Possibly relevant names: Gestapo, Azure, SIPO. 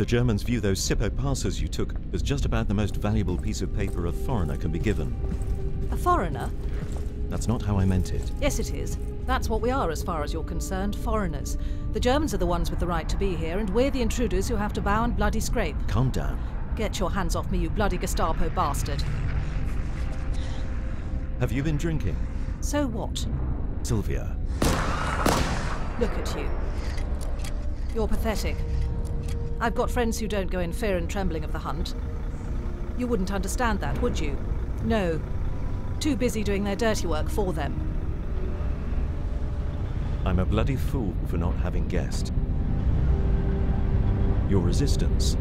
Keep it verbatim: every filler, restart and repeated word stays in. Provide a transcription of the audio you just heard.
The Germans view those SIPO passes you took as just about the most valuable piece of paper a foreigner can be given. A foreigner? That's not how I meant it. Yes, it is. That's what we are as far as you're concerned, foreigners. The Germans are the ones with the right to be here, and we're the intruders who have to bow and bloody scrape. Calm down. Get your hands off me, you bloody Gestapo bastard. Have you been drinking? So what? Sylvia. Look at you. You're pathetic. I've got friends who don't go in fear and trembling of the hunt. You wouldn't understand that, would you? No. Too busy doing their dirty work for them. I'm a bloody fool for not having guessed. Your resistance.